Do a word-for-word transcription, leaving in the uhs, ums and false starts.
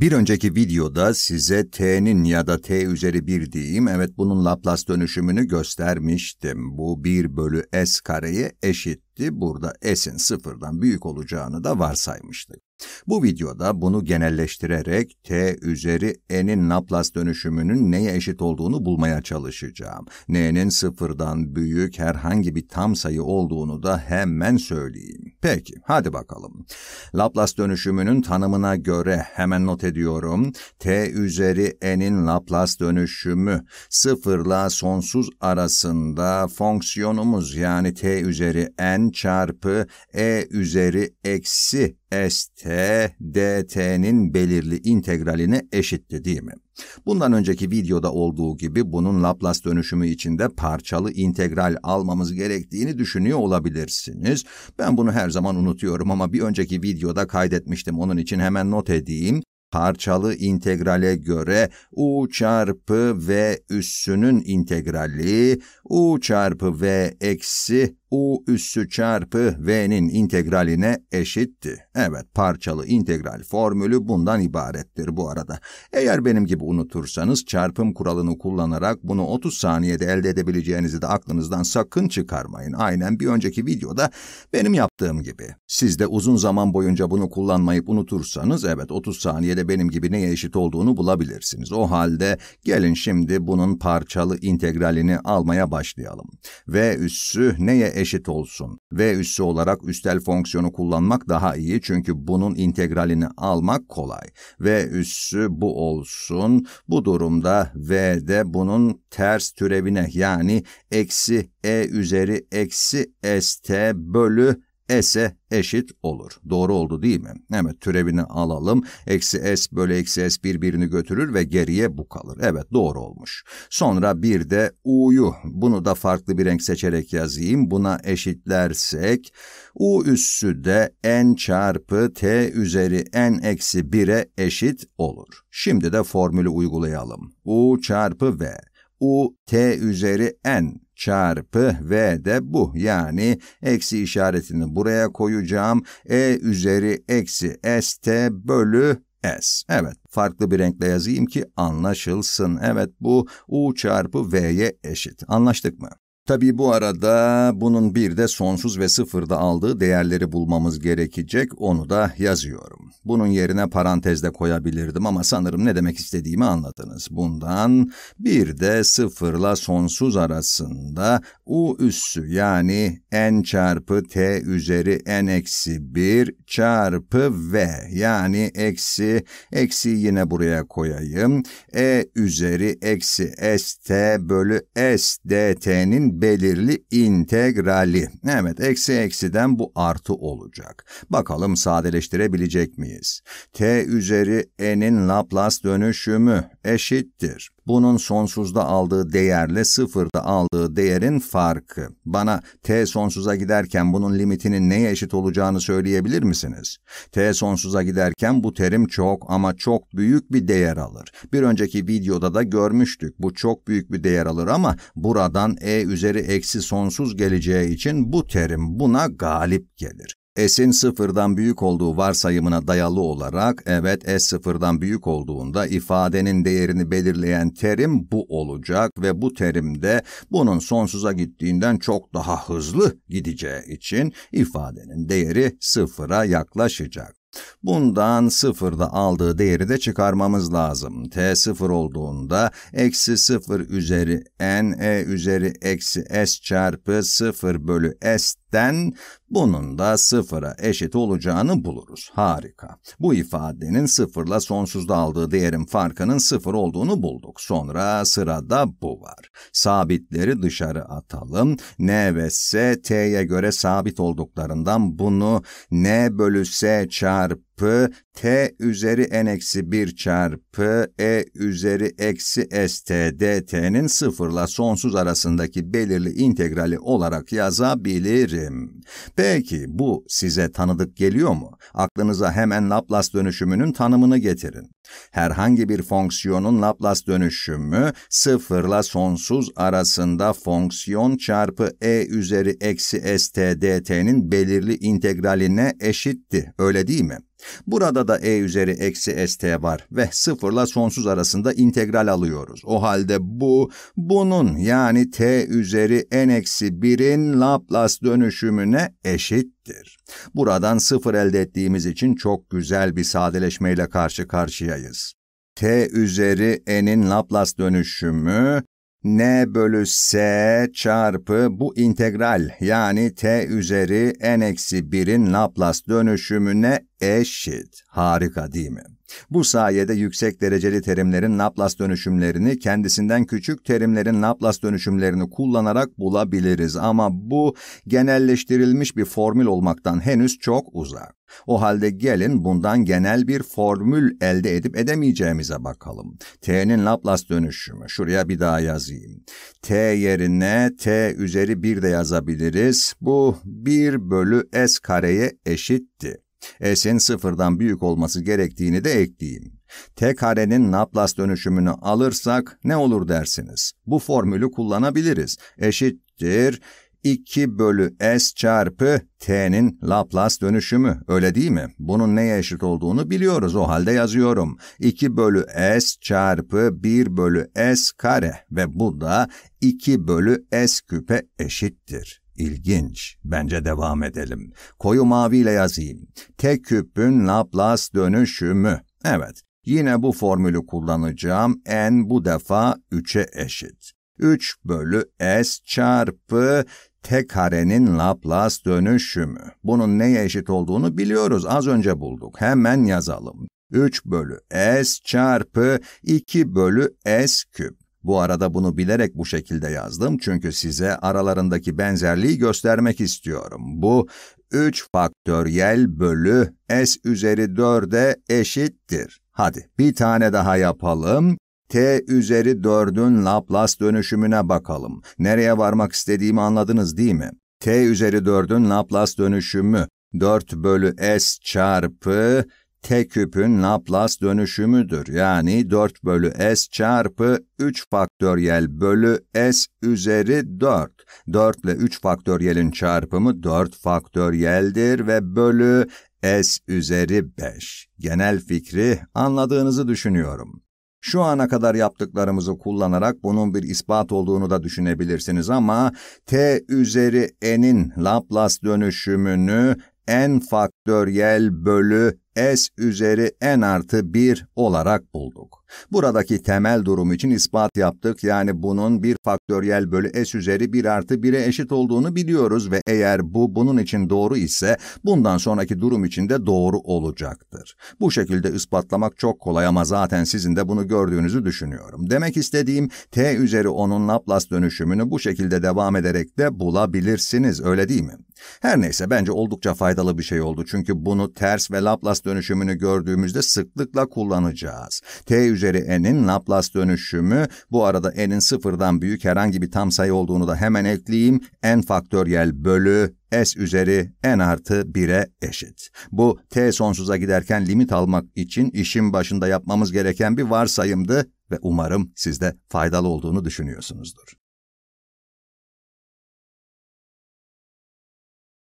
Bir önceki videoda size t'nin ya da t üzeri bir diyeyim, evet bunun Laplace dönüşümünü göstermiştim. Bu bir bölü s kareye eşitti. Burada s'in sıfırdan büyük olacağını da varsaymıştık. Bu videoda bunu genelleştirerek t üzeri e'nin Laplace dönüşümünün neye eşit olduğunu bulmaya çalışacağım. N'nin sıfırdan büyük herhangi bir tam sayı olduğunu da hemen söyleyeyim. Peki, hadi bakalım. Laplace dönüşümünün tanımına göre hemen not ediyorum. T üzeri e'nin Laplace dönüşümü sıfırla sonsuz arasında fonksiyonumuz yani t üzeri n çarpı e üzeri eksi st dt'nin belirli integraline eşitti değil mi? Bundan önceki videoda olduğu gibi bunun Laplace dönüşümü içinde parçalı integral almamız gerektiğini düşünüyor olabilirsiniz. Ben bunu her zaman unutuyorum ama bir önceki videoda kaydetmiştim. Onun için hemen not edeyim. Parçalı integrale göre u çarpı v üssünün integrali, u çarpı v eksi u üssü çarpı v'nin integraline eşitti. Evet, parçalı integral formülü bundan ibarettir bu arada. Eğer benim gibi unutursanız çarpım kuralını kullanarak bunu otuz saniyede elde edebileceğinizi de aklınızdan sakın çıkarmayın. Aynen bir önceki videoda benim yaptığım gibi. Siz de uzun zaman boyunca bunu kullanmayıp unutursanız evet otuz saniyede benim gibi neye eşit olduğunu bulabilirsiniz. O halde gelin şimdi bunun parçalı integralini almaya başlayalım. V üssü neye eşit olsun. V üssü olarak üstel fonksiyonu kullanmak daha iyi çünkü bunun integralini almak kolay. V üssü bu olsun. Bu durumda v de bunun ters türevine yani eksi e üzeri eksi st bölü s'e eşit olur. Doğru oldu değil mi? Evet, türevini alalım. Eksi s bölü eksi s birbirini götürür ve geriye bu kalır. Evet, doğru olmuş. Sonra bir de u'yu, bunu da farklı bir renk seçerek yazayım. Buna eşitlersek, u üssü de n çarpı t üzeri n eksi bir'e eşit olur. Şimdi de formülü uygulayalım. U çarpı v. U t üzeri n çarpı v de bu. Yani eksi işaretini buraya koyacağım. E üzeri eksi st bölü s. Evet, farklı bir renkle yazayım ki anlaşılsın. Evet, bu u çarpı v'ye eşit. Anlaştık mı? Tabii bu arada bunun bir de sonsuz ve sıfırda aldığı değerleri bulmamız gerekecek, onu da yazıyorum. Bunun yerine parantezde koyabilirdim ama sanırım ne demek istediğimi anladınız. Bundan bir de sıfırla sonsuz arasında u üssü yani n çarpı t üzeri n eksi bir çarpı v yani eksi, eksi yine buraya koyayım, e üzeri eksi st bölü s dt'nin belirli integrali. Evet, eksi eksiden bu artı olacak. Bakalım sadeleştirebilecek miyiz? T üzeri n'in Laplace dönüşümü eşittir. Bunun sonsuzda aldığı değerle sıfırda aldığı değerin farkı. Bana t sonsuza giderken bunun limitinin neye eşit olacağını söyleyebilir misiniz? T sonsuza giderken bu terim çok ama çok büyük bir değer alır. Bir önceki videoda da görmüştük. Bu çok büyük bir değer alır ama buradan e üzeri eksi sonsuz geleceği için bu terim buna galip gelir. S'in sıfırdan büyük olduğu varsayımına dayalı olarak, evet S sıfırdan büyük olduğunda ifadenin değerini belirleyen terim bu olacak ve bu terim de bunun sonsuza gittiğinden çok daha hızlı gideceği için ifadenin değeri sıfıra yaklaşacak. Bundan sıfırda aldığı değeri de çıkarmamız lazım. T sıfır olduğunda eksi sıfır üzeri n e üzeri eksi s çarpı sıfır bölü s'ten bunun da sıfıra eşit olacağını buluruz. Harika. Bu ifadenin sıfırla sonsuzda aldığı değerin farkının sıfır olduğunu bulduk. Sonra sırada bu var. Sabitleri dışarı atalım. N ve s t'ye göre sabit olduklarından bunu n bölü s çarpı çarpı t üzeri n eksi bir çarpı e üzeri eksi st dt'nin sıfırla sonsuz arasındaki belirli integrali olarak yazabilirim. Peki bu size tanıdık geliyor mu? Aklınıza hemen Laplace dönüşümünün tanımını getirin. Herhangi bir fonksiyonun Laplace dönüşümü sıfırla sonsuz arasında fonksiyon çarpı e üzeri eksi st dt'nin belirli integraline eşitti. Öyle değil mi? Burada da e üzeri eksi st var ve sıfırla sonsuz arasında integral alıyoruz. O halde bu, bunun yani t üzeri n eksi birin Laplace dönüşümüne eşittir. Buradan sıfır elde ettiğimiz için çok güzel bir sadeleşmeyle karşı karşıyayız. T üzeri n'in Laplace dönüşümü, n bölü s çarpı bu integral yani t üzeri n eksi birin Laplace dönüşümüne eşit. Harika değil mi? Bu sayede yüksek dereceli terimlerin Laplace dönüşümlerini kendisinden küçük terimlerin Laplace dönüşümlerini kullanarak bulabiliriz ama bu genelleştirilmiş bir formül olmaktan henüz çok uzak. O halde gelin bundan genel bir formül elde edip edemeyeceğimize bakalım. T'nin Laplace dönüşümü, şuraya bir daha yazayım. T yerine t üzeri bir de yazabiliriz. Bu bir bölü s kareye eşitti. S'in sıfırdan büyük olması gerektiğini de ekleyeyim. T karenin Laplace dönüşümünü alırsak ne olur dersiniz? Bu formülü kullanabiliriz. Eşittir iki bölü s çarpı t'nin Laplace dönüşümü. Öyle değil mi? Bunun neye eşit olduğunu biliyoruz. O halde yazıyorum. iki bölü s çarpı bir bölü s kare ve bu da iki bölü s küpe eşittir. İlginç. Bence devam edelim. Koyu maviyle yazayım. T küpün Laplace dönüşümü. Evet. Yine bu formülü kullanacağım. N bu defa üçe eşit. üç bölü s çarpı t karenin Laplace dönüşümü. Bunun neye eşit olduğunu biliyoruz. Az önce bulduk. Hemen yazalım. üç bölü s çarpı iki bölü s küp. Bu arada bunu bilerek bu şekilde yazdım çünkü size aralarındaki benzerliği göstermek istiyorum. Bu üç faktöriyel bölü s üzeri dörde eşittir. Hadi bir tane daha yapalım. T üzeri dördün Laplace dönüşümüne bakalım. Nereye varmak istediğimi anladınız değil mi? T üzeri dördün Laplace dönüşümü dört bölü s çarpı t küpün Laplace dönüşümüdür. Yani dört bölü s çarpı üç faktöriyel bölü s üzeri dört. dört ile üç faktöriyelin çarpımı dört faktöriyeldir ve bölü s üzeri beş. Genel fikri anladığınızı düşünüyorum. Şu ana kadar yaptıklarımızı kullanarak bunun bir ispat olduğunu da düşünebilirsiniz ama t üzeri n'in Laplace dönüşümünü n faktöriyel bölü s üzeri n artı bir olarak bulduk. Buradaki temel durum için ispat yaptık. Yani bunun bir faktöriyel bölü s üzeri bir artı bire eşit olduğunu biliyoruz ve eğer bu bunun için doğru ise bundan sonraki durum için de doğru olacaktır. Bu şekilde ispatlamak çok kolay ama zaten sizin de bunu gördüğünüzü düşünüyorum. Demek istediğim t üzeri onun Laplace dönüşümünü bu şekilde devam ederek de bulabilirsiniz, öyle değil mi? Her neyse bence oldukça faydalı bir şey oldu çünkü bunu ters ve Laplace dönüşümünü gördüğümüzde sıklıkla kullanacağız. T üzeri n'in Laplace dönüşümü, bu arada n'in sıfırdan büyük herhangi bir tam sayı olduğunu da hemen ekleyeyim, n faktöriyel bölü s üzeri n artı bire eşit. Bu t sonsuza giderken limit almak için işin başında yapmamız gereken bir varsayımdı ve umarım siz de faydalı olduğunu düşünüyorsunuzdur.